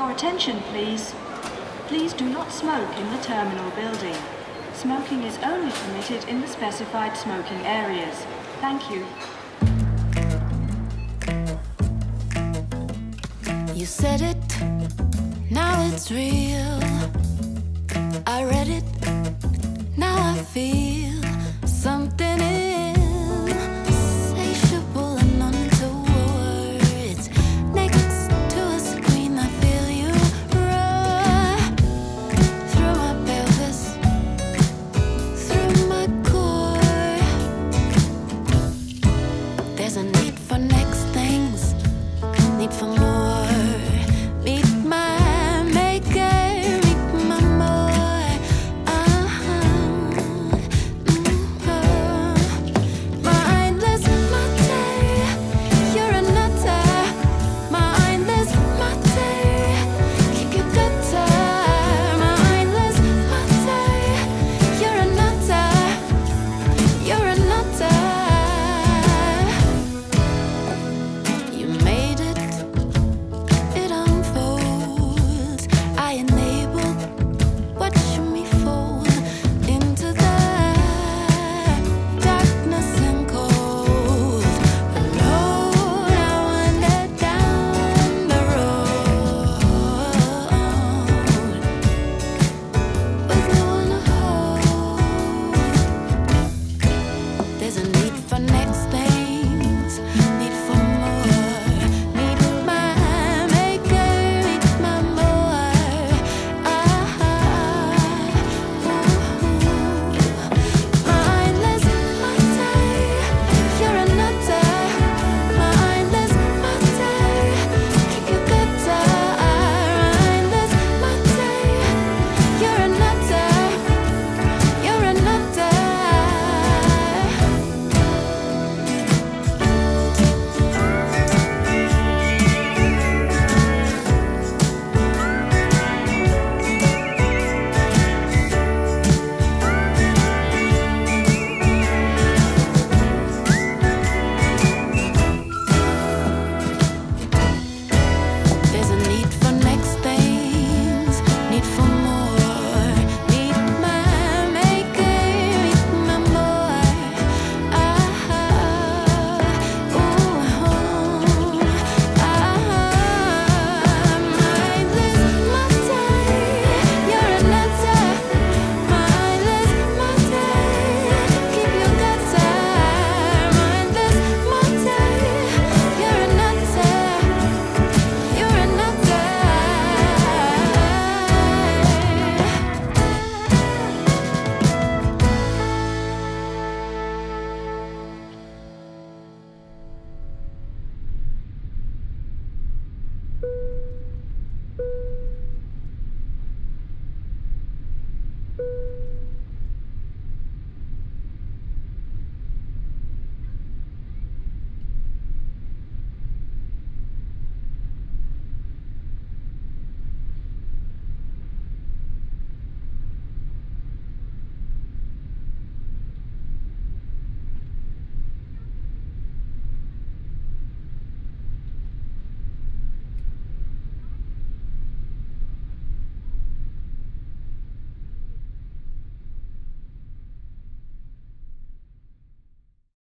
Your attention, please. Please do not smoke in the terminal building. Smoking is only permitted in the specified smoking areas. Thank you. You said it, now it's real. I read it, now I feel something insatiable and untoward. It's next to a scream, I feel you roar through my pelvis, through my core. There's a need for next things, need for more.